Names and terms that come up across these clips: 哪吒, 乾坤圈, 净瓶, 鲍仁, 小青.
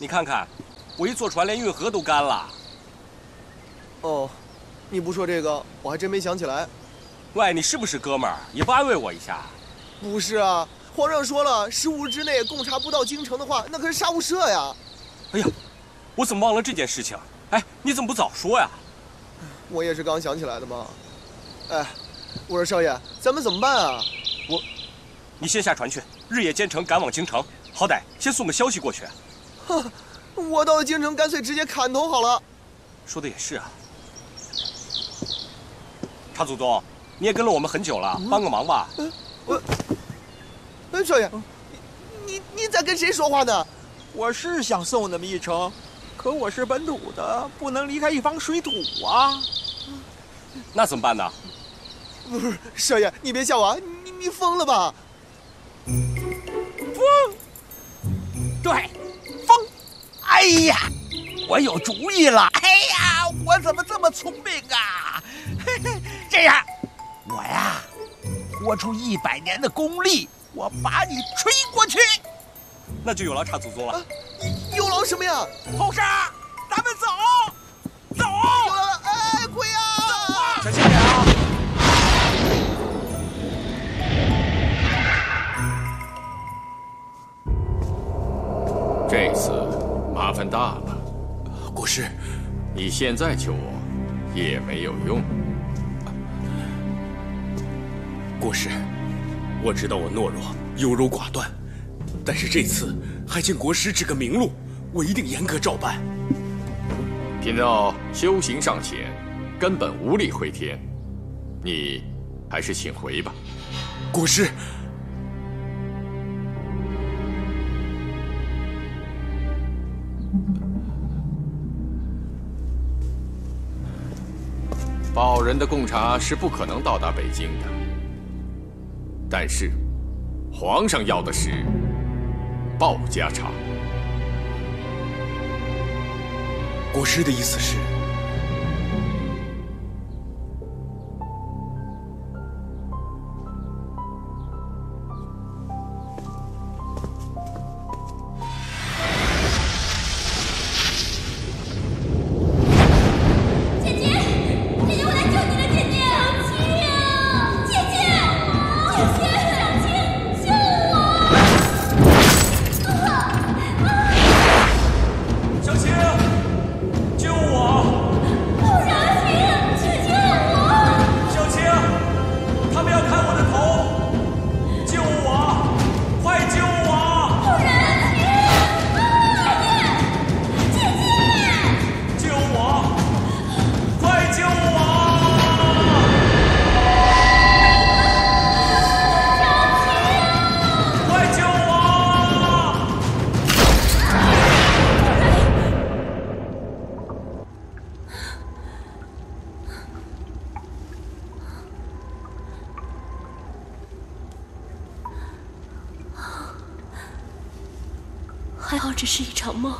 你看看，我一坐船连运河都干了。哦，你不说这个，我还真没想起来。喂，你是不是哥们儿？也不安慰我一下？不是啊，皇上说了，15日之内贡察不到京城的话，那可是杀无赦呀。哎呀，我怎么忘了这件事情？哎，你怎么不早说呀？我也是刚想起来的嘛。哎，我说少爷，咱们怎么办啊？我，你先下船去，日夜兼程赶往京城，好歹先送个消息过去。 我到了京城，干脆直接砍头好了。说的也是啊。查祖宗，你也跟了我们很久了，帮个忙吧。少爷，你在跟谁说话呢？我是想送你们一程，可我是本土的，不能离开一方水土啊。那怎么办呢？不是少爷，你别吓我，你疯了吧？疯，对。 哎呀，我有主意了！哎呀，我怎么这么聪明啊？这样，我呀，豁出100年的功力，我把你吹过去，那就有劳查祖宗了。啊、有劳什么呀？后生，咱们走，走！哎，鬼呀、啊！小心点啊！这次。 麻烦大了，国师，你现在求我也没有用。国师，我知道我懦弱、优柔寡断，但是这次还请国师指个明路，我一定严格照办。贫道修行尚浅，根本无力回天，你还是请回吧。国师。 保人的贡察是不可能到达北京的，但是皇上要的是鲍家茶。国师的意思是，还好只是一场梦，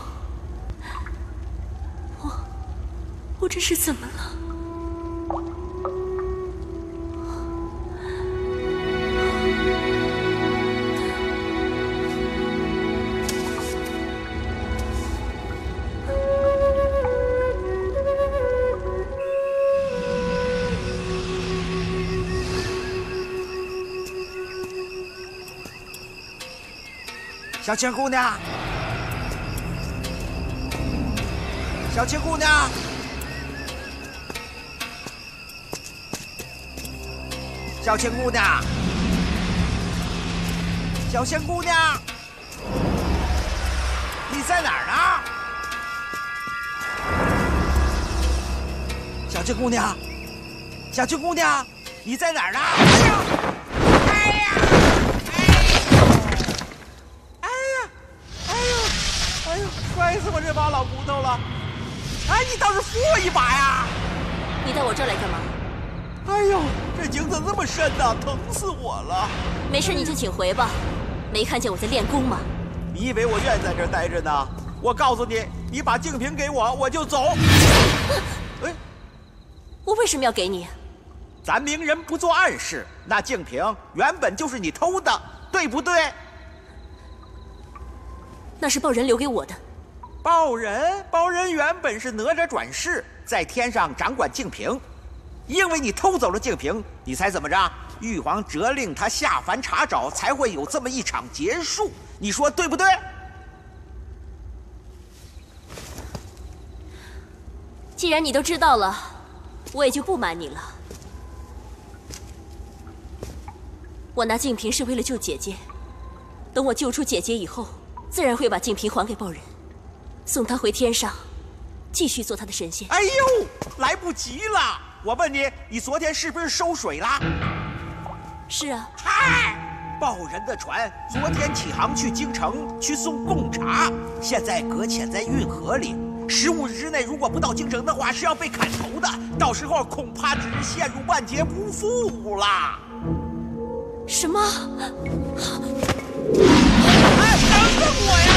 我这是怎么了？ 小青姑娘，小青姑娘，小青姑娘，小青姑娘，你在哪儿呢？小青姑娘，小青姑娘，你在哪儿呢？哎呀！ 摔死我这把老骨头了！哎，你倒是扶我一把呀！你到我这儿来干嘛？哎呦，这井怎么这么深呢？疼死我了！没事，你就请回吧。没看见我在练功吗？你以为我愿意在这儿待着呢？我告诉你，你把净瓶给我，我就走。哎，我为什么要给你？咱明人不做暗事，那净瓶原本就是你偷的，对不对？那是报人留给我的。报人，报人原本是哪吒转世，在天上掌管净瓶。因为你偷走了净瓶，你猜怎么着？玉皇责令他下凡查找，才会有这么一场结束。你说对不对？既然你都知道了，我也就不瞒你了。我拿净瓶是为了救姐姐，等我救出姐姐以后，自然会把净瓶还给报人。 送他回天上，继续做他的神仙。哎呦，来不及了！我问你，你昨天是不是收水啦？是啊。嗨，报人的船昨天起航去京城去送贡茶，现在搁浅在运河里。15日之内如果不到京城的话，是要被砍头的。到时候恐怕只是陷入万劫不复啦。什么？哎，等等我呀！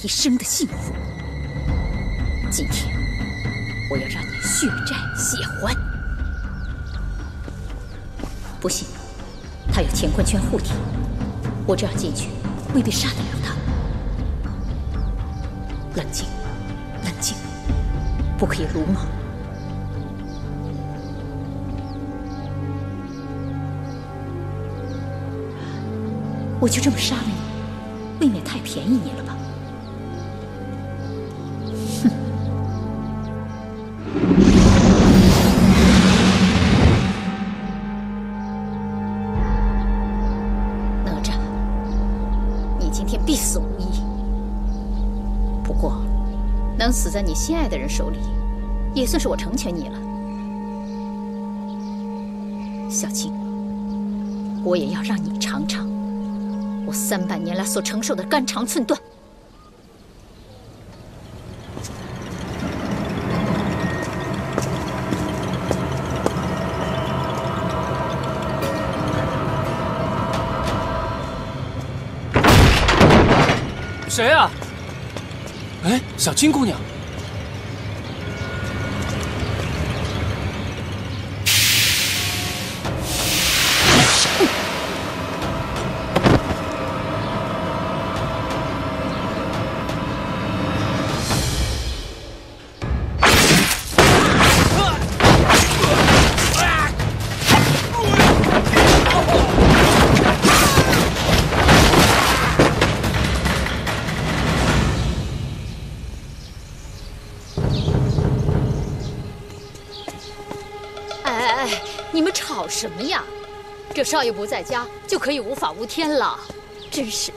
一生的幸福，今天我要让你血债血还！不信，他有乾坤圈护体，我这样进去未必杀得了他。冷静，冷静，不可以鲁莽。我就这么杀了你，未免太便宜你了吧？ 能死在你心爱的人手里，也算是我成全你了。小青，我也要让你尝尝我300年来所承受的肝肠寸断。 谁啊？哎，小青姑娘，什么呀？这少爷不在家就可以无法无天了，真是。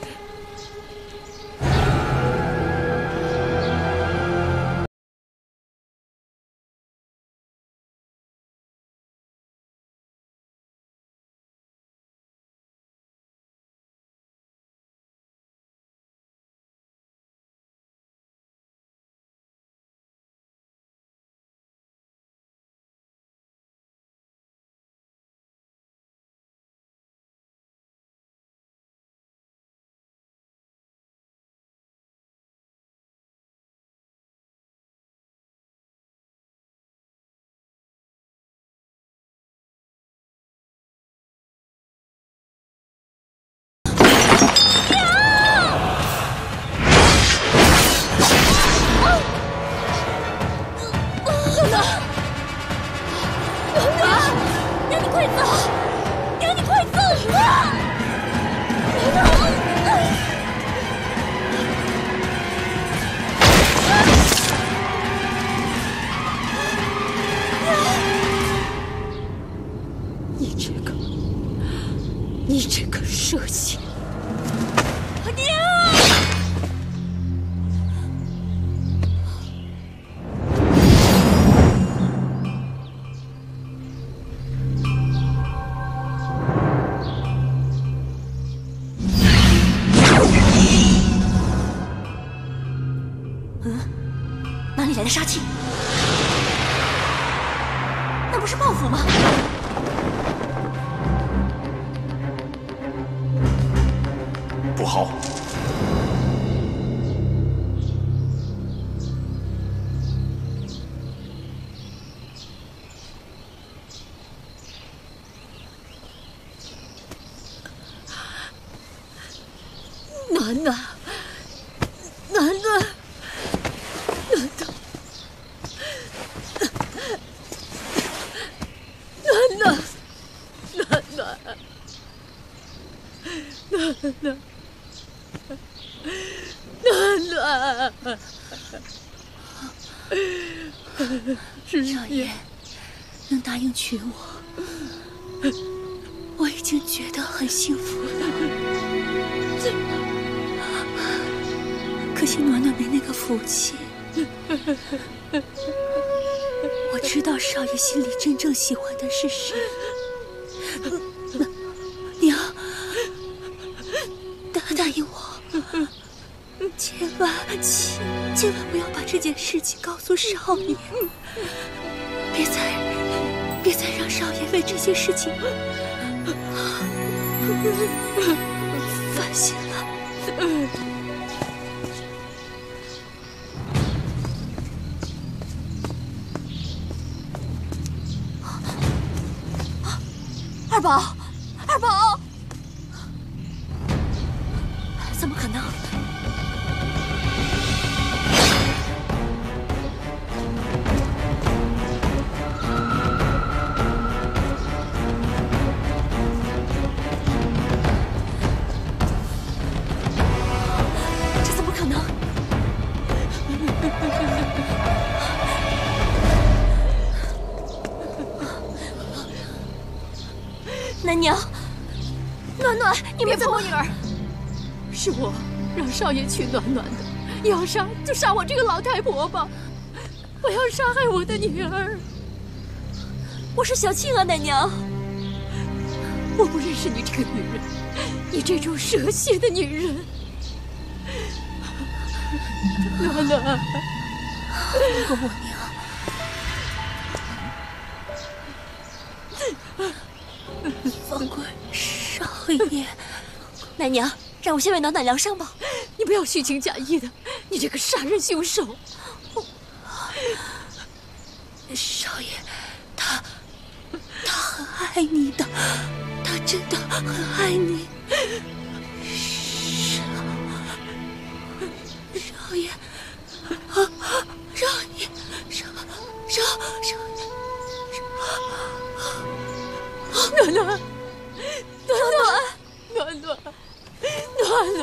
里来的杀气？那不是报复吗？ 不好！楠楠，楠楠，楠楠，楠楠，楠楠。 暖暖，少爷能答应娶我，我已经觉得很幸福了。可惜暖暖没那个福气。我知道少爷心里真正喜欢的是谁。 千万不要把这件事情告诉少爷，别再让少爷为这些事情烦心了。 少爷娶暖暖的，要杀就杀我这个老太婆吧！不要杀害我的女儿。我是小青啊，奶娘。我不认识你这个女人，你这种蛇蝎的女人。暖暖，我娘，放过少爷。奶娘，让我先为暖暖疗伤吧。 你不要虚情假意的，你这个杀人凶手！少爷，他很爱你的，他真的很爱你。少爷，少爷，暖暖。 暖暖，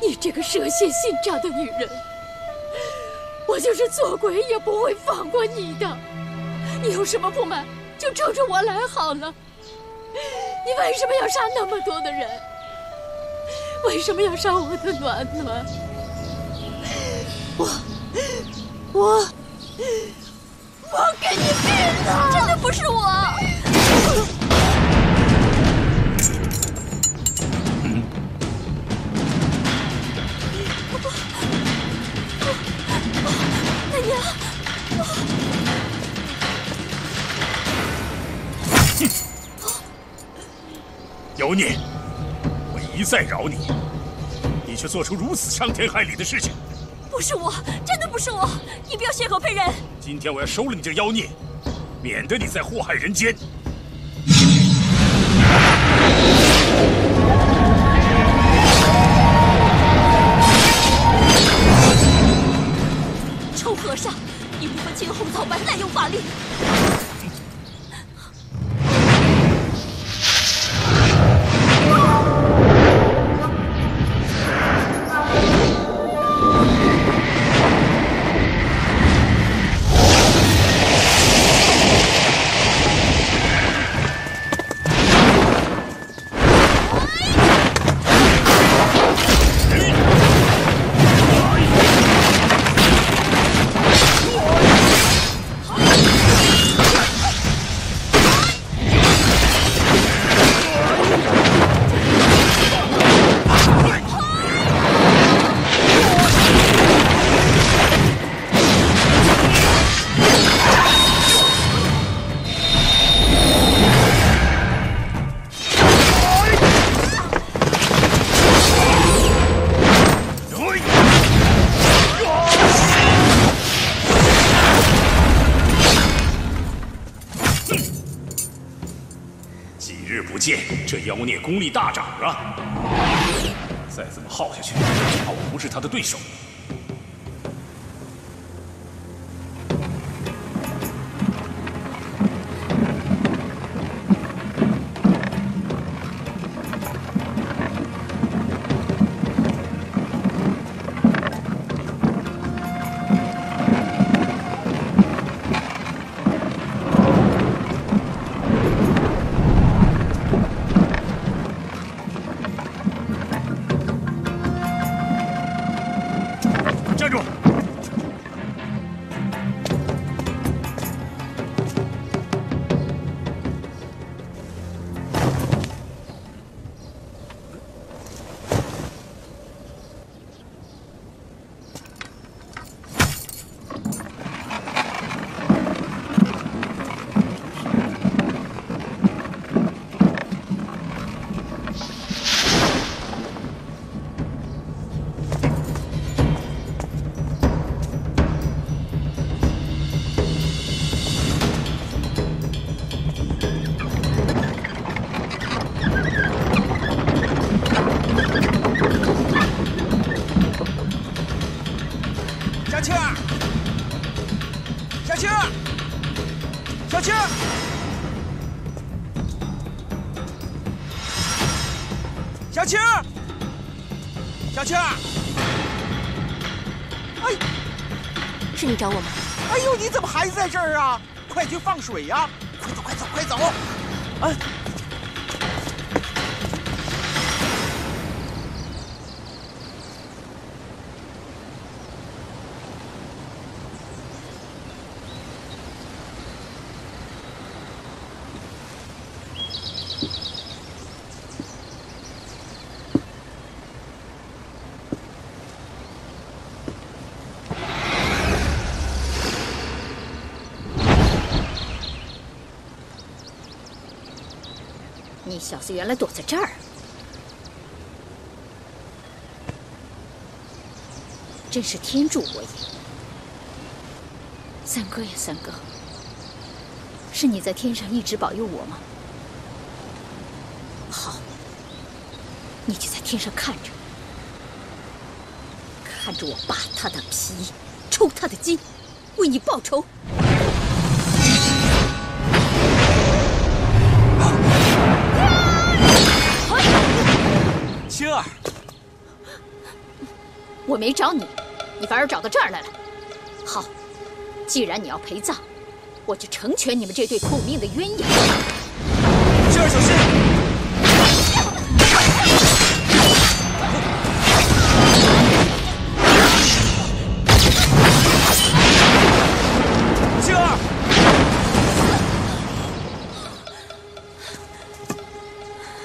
你这个蛇蝎心肠的女人，我就是做鬼也不会放过你的。你有什么不满，就冲着我来好了。你为什么要杀那么多的人？为什么要杀我的暖暖？ 我给你毙了！真的不是我。奶娘，有你，我一再饶你，你却做出如此伤天害理的事情。 不是我，真的不是我！你不要血口喷人。今天我要收了你这妖孽，免得你再祸害人间。臭和尚，你不分青红皂白，滥用法力。见这妖孽功力大涨啊！再这么耗下去，只怕我不是他的对手。 找我吗？哎呦，你怎么还在这儿啊？快去放水呀！快走，快走，快走！哎，小子原来躲在这儿，真是天助我也！三哥呀，三哥，是你在天上一直保佑我吗？好，你就在天上看着，看着我扒他的皮，抽他的筋，为你报仇。 青儿，我没找你，你反而找到这儿来了。好，既然你要陪葬，我就成全你们这对苦命的鸳鸯。青儿，小心！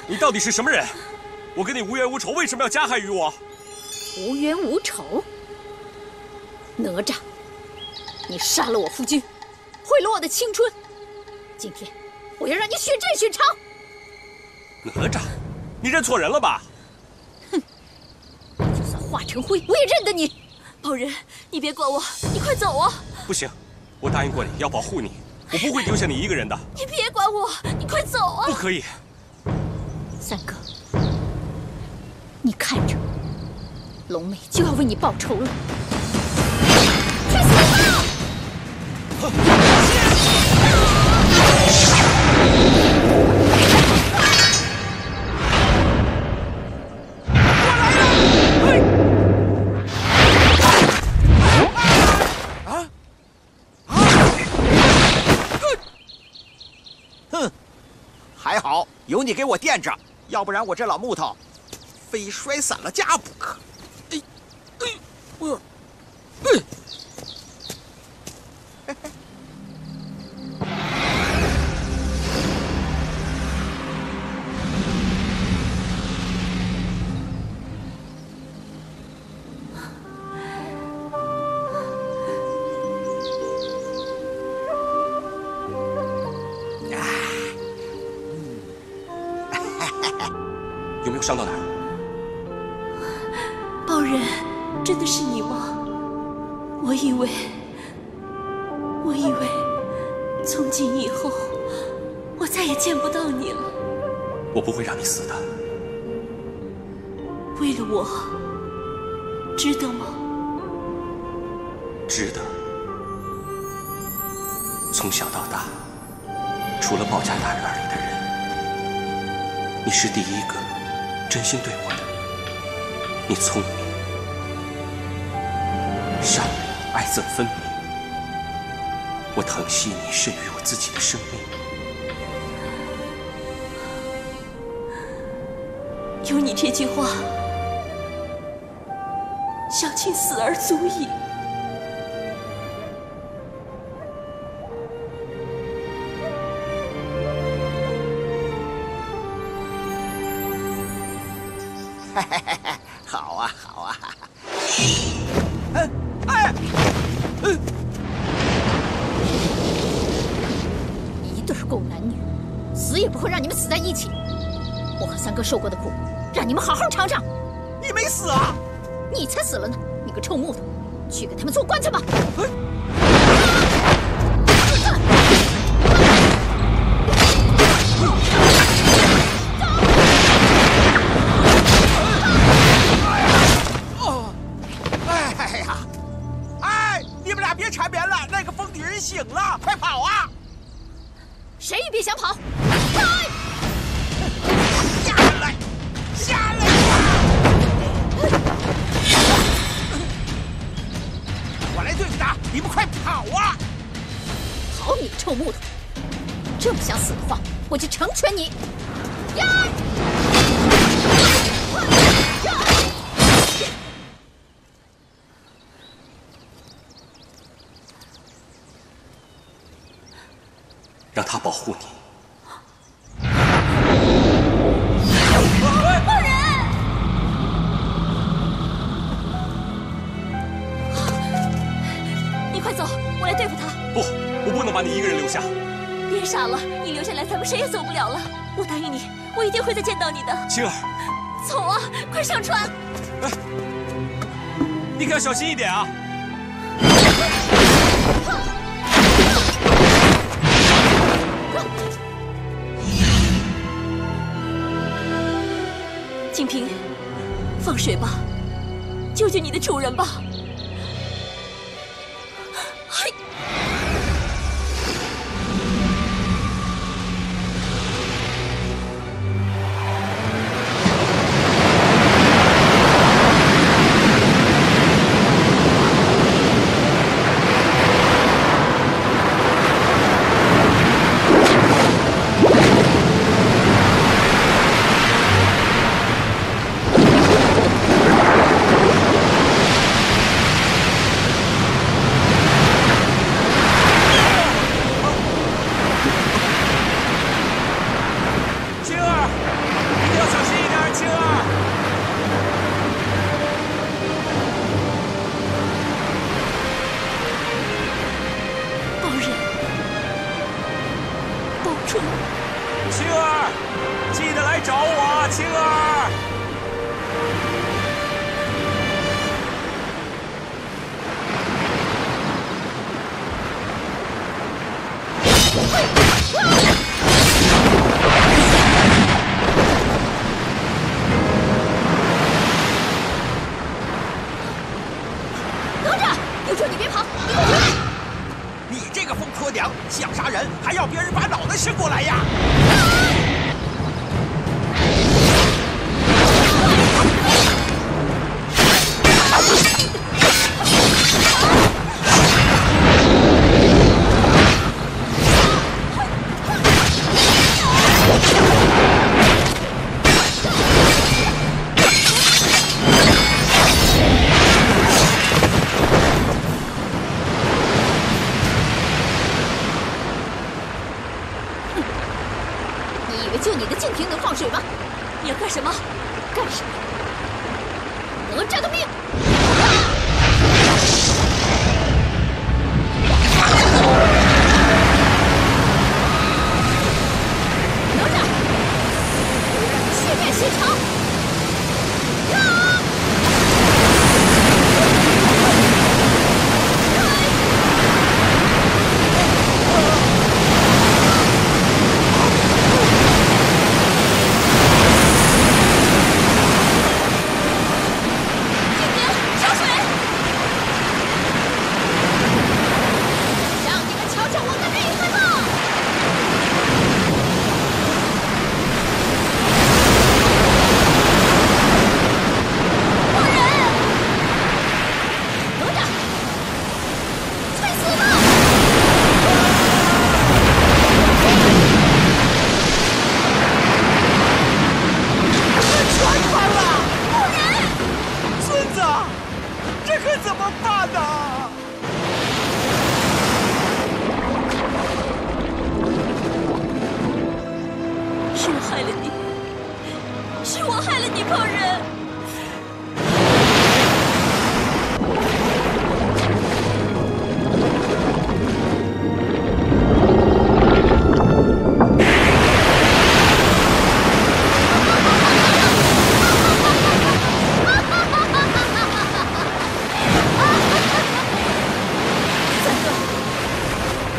你到底是什么人？我跟你无冤无仇，为什么要加害于我？无冤无仇？哪吒，你杀了我夫君，毁了我的青春，今天我要让你血债血偿！哪吒，你认错人了吧？哼，就算化成灰，我也认得你。宝人，你别管我，你快走啊！不行，我答应过你要保护你，我不会丢下你一个人的。你别管我，你快走啊！不可以。 三哥，你看着，龙妹就要为你报仇了，去死吧！我来了！啊啊！哼，还好有你给我垫着。 要不然我这老木头，非摔散了家不可。哎，哎，我，哎，伤到哪儿？包人，真的是你吗？我以为，从今以后，我再也见不到你了。我不会让你死的。为了我，值得吗？值得。从小到大，除了鲍家大院里的人，你是第一个真心对我的。你聪明。 善良，爱憎分明。我疼惜你甚于我自己的生命。有你这句话，小青死而足矣。好啊，好啊。 死在一起，我和三哥受过的苦，让你们好好尝尝。你没死啊？你才死了呢！你个臭木头，去给他们做官去吧！哎呀！哎，你们俩别缠绵了，那个疯女人醒了，快跑啊！谁也别想跑！ 你们快跑啊！跑你个臭木头！这么想死的话，我就成全你！呀！让他保护你。 把你一个人留下，别傻了！你留下来，咱们谁也走不了了。我答应你，我一定会再见到你的。青儿，走啊，快上船！哎，你可要小心一点啊！静平，放水吧，救救你的主人吧！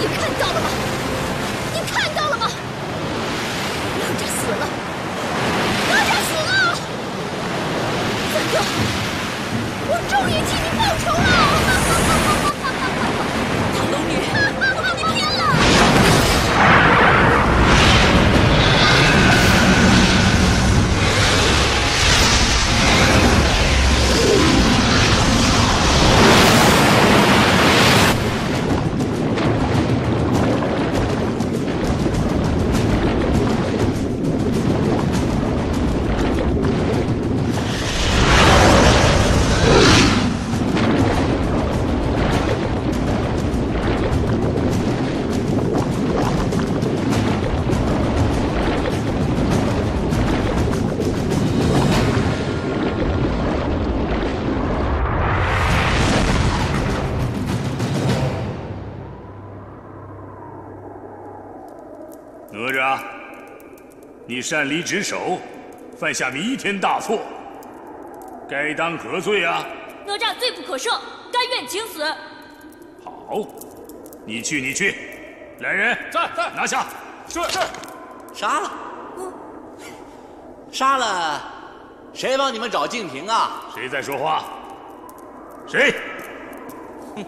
看到了吗？你看到了吗？哪吒死了！哪吒死了！三哥，我终于替你报仇了！大龙女，我把你骗了！ 你擅离职守，犯下弥天大错，该当何罪啊？哪吒罪不可赦，甘愿请死。好，你去，来人，在拿下。是，杀了。杀了，谁帮你们找静平啊？谁在说话？谁？哼。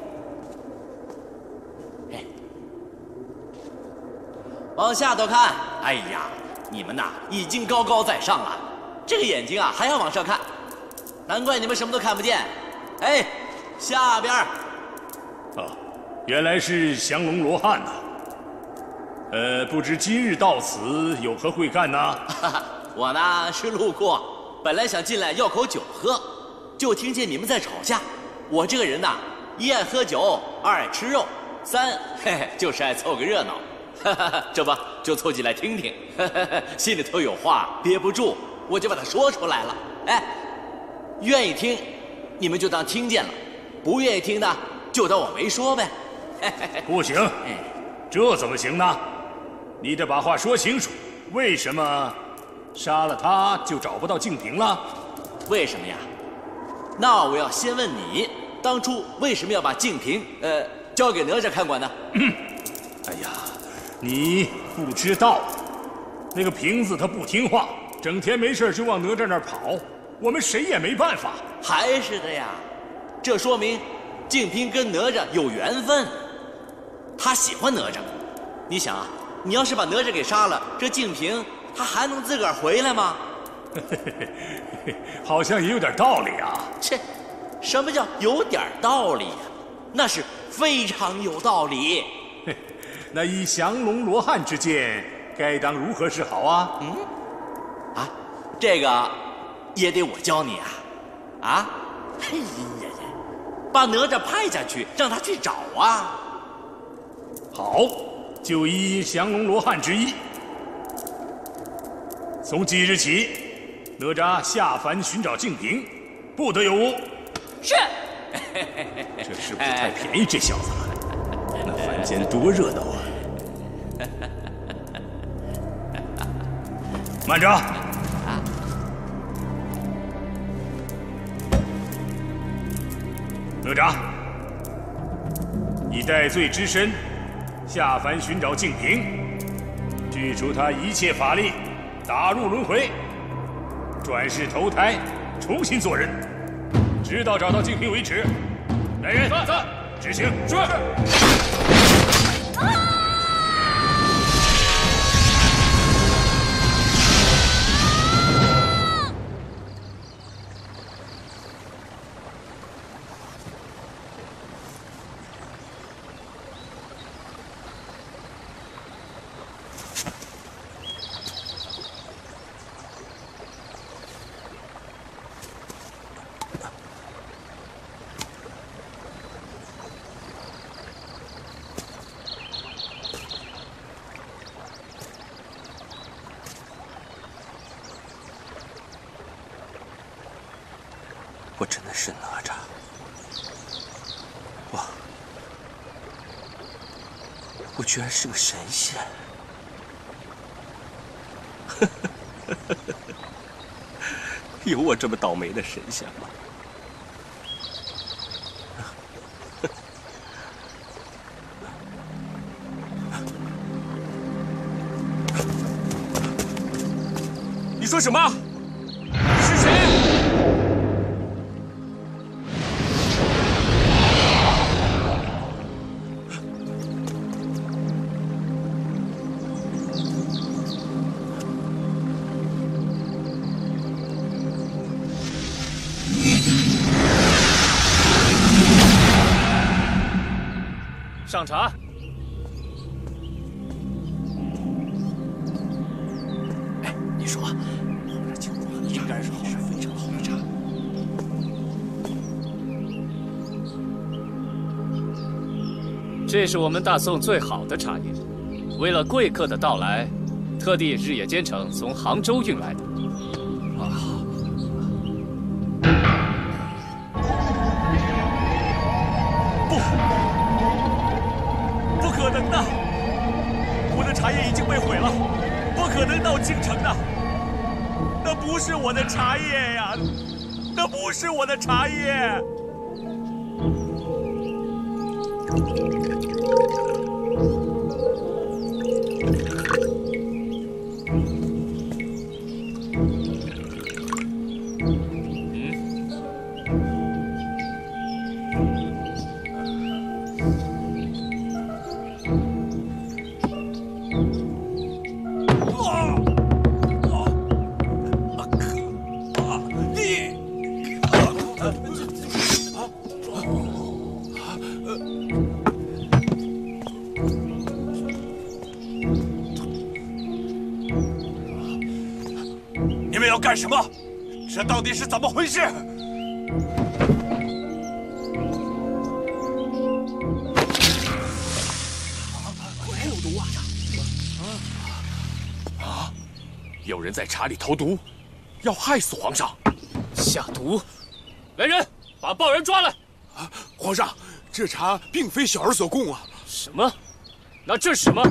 往下头看。哎呀。 你们呐，已经高高在上了，这个眼睛啊还要往上看，难怪你们什么都看不见。哎，下边。哦，原来是降龙罗汉呐。不知今日到此有何贵干呢？我呢是路过，本来想进来要口酒喝，就听见你们在吵架。我这个人呐，一爱喝酒，二爱吃肉，三就是爱凑个热闹。 这不就凑进来听听，心里头有话憋不住，我就把它说出来了。哎，愿意听，你们就当听见了；不愿意听的，就当我没说呗。不行，这怎么行呢？你得把话说清楚。为什么杀了他就找不到静平了？为什么呀？那我要先问你，当初为什么要把静平交给哪吒看管呢？哎呀！ 你不知道，那个瓶子他不听话，整天没事就往哪吒那儿跑，我们谁也没办法。还是的呀，这说明静平跟哪吒有缘分，他喜欢哪吒。你想啊，你要是把哪吒给杀了，这静平他还能自个儿回来吗？好像也有点道理啊。切，什么叫有点道理呀？那是非常有道理。 那以降龙罗汉之见，该当如何是好啊？这个也得我教你啊！哎呀呀，把哪吒派下去，让他去找啊！好，就依降龙罗汉之意。从即日起，哪吒下凡寻找静平，不得有误。是。这是不是太便宜这小子了？ 那凡间多热闹啊！慢着，哪吒，以戴罪之身下凡寻找静平，去除他一切法力，打入轮回，转世投胎，重新做人，直到找到静平为止。来人，执行！是。 我真的是哪吒！我居然是个神仙！有我这么倒霉的神仙吗？说什么？是谁？上茶。 这是我们大宋最好的茶叶，为了贵客的到来，特地日夜兼程从杭州运来的。啊！不，不可能的！我的茶叶已经被毁了，不可能到京城的。那不是我的茶叶呀！那不是我的茶叶！ 干什么？这到底是怎么回事？还有毒啊！啊！有人在茶里投毒，要害死皇上。下毒！来人，把暴人抓来！啊，皇上，这茶并非小儿所供啊！什么？那这是什么？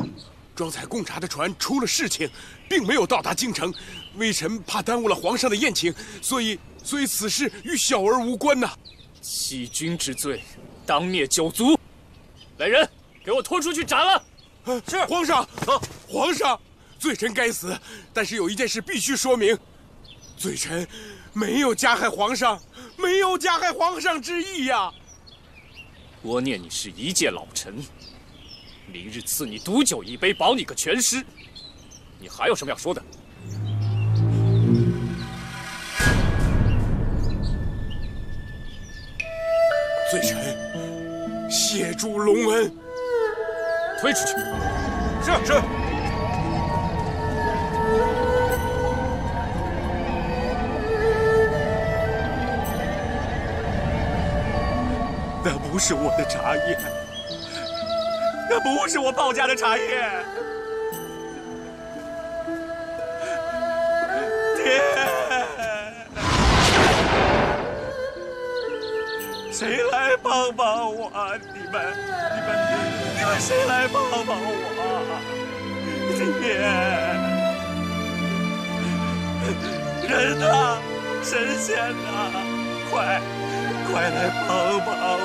装载贡茶的船出了事情，并没有到达京城。微臣怕耽误了皇上的宴请，所以此事与小儿无关呐。欺君之罪，当灭九族。来人，给我拖出去斩了！是皇上。啊，皇上，罪臣该死，但是有一件事必须说明，罪臣没有加害皇上，没有加害皇上之意呀。我念你是一介老臣。 明日赐你毒酒一杯，保你个全尸。你还有什么要说的？罪臣谢主隆恩，推出去。是。那不是我的茶叶。 那不是我鲍家的茶叶！爹，谁来帮帮我？你们谁来帮帮我？爹，人呐，神仙呐，快来帮帮我！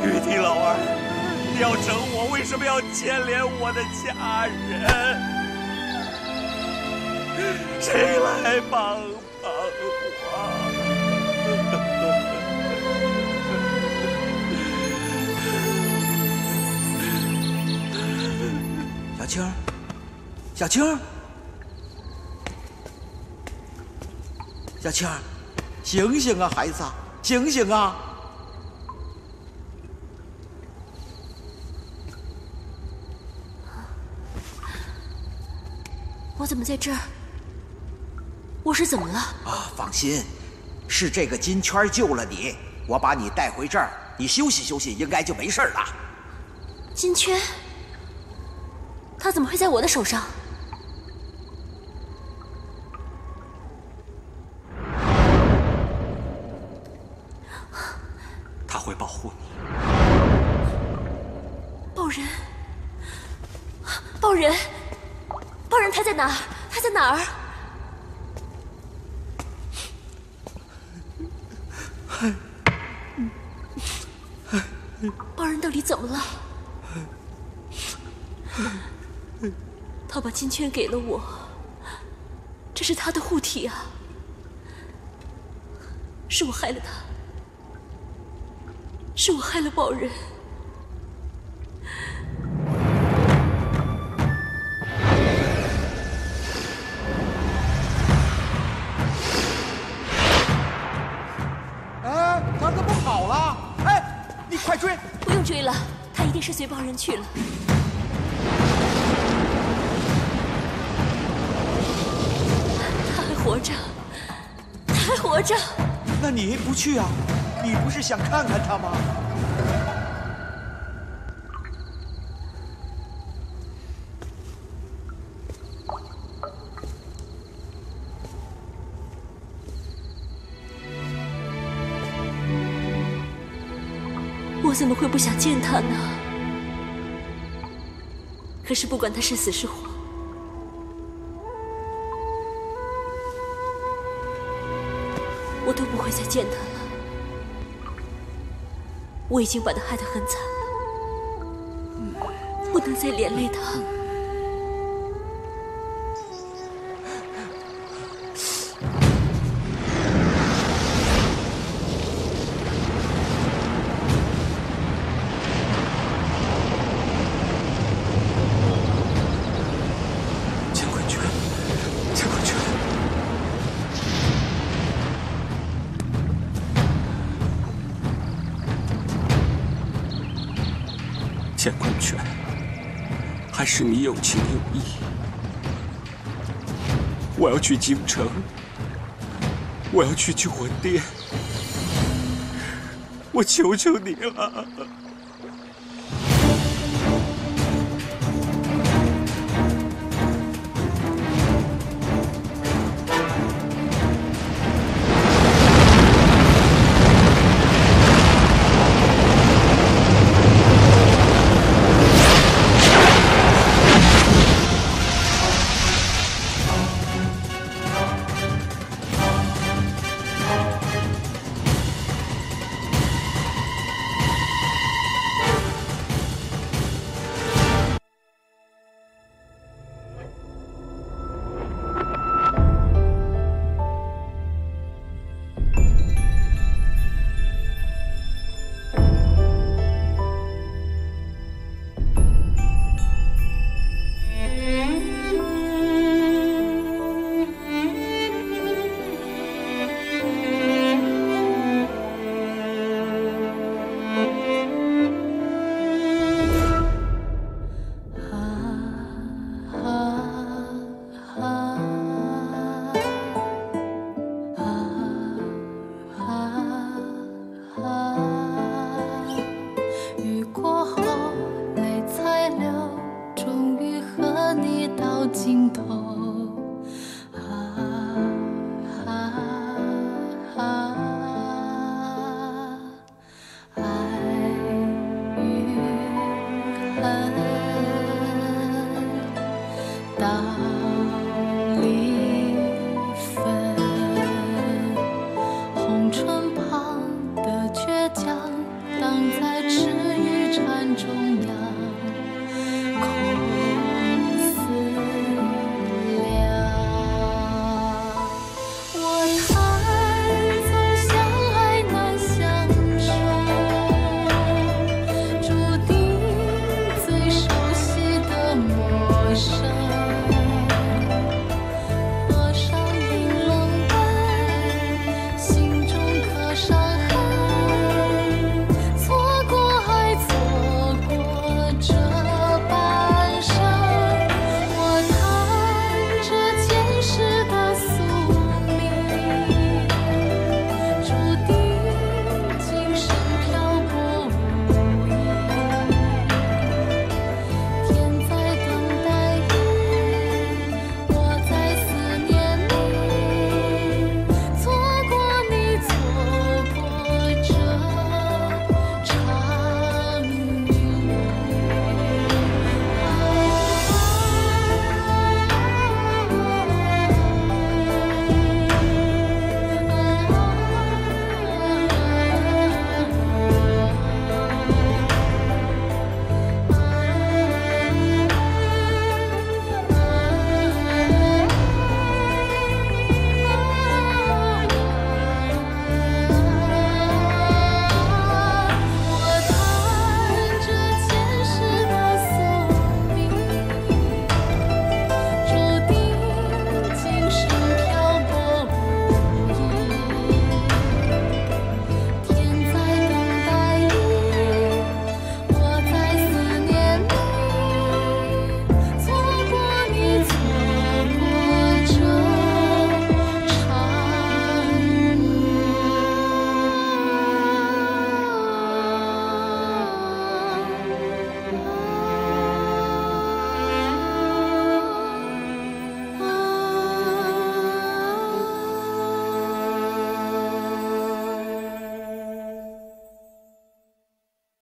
玉帝老儿，你要整我，为什么要牵连我的家人？谁来帮帮我？小青，小青，小青，醒醒啊，孩子，醒醒啊！ 我怎么在这儿？我是怎么了？啊，放心，是这个金圈救了你。我把你带回这儿，你休息休息，应该就没事了。金圈？它怎么会在我的手上？它会保护你。报人！报人！ 报人他在哪儿？他在哪儿？报人到底怎么了？他把金圈给了我，是他的护体啊！是我害了他，是我害了宝人。 是随帮人去了。他还活着，他还活着。那你不去啊？你不是想看看他吗？我怎么会不想见他呢？ 可是不管他是死是活，我都不会再见他了。我已经把他害得很惨了，不能再连累他。乾坤圈，还是你有情有义。我要去京城，我要去救我爹，我求求你了。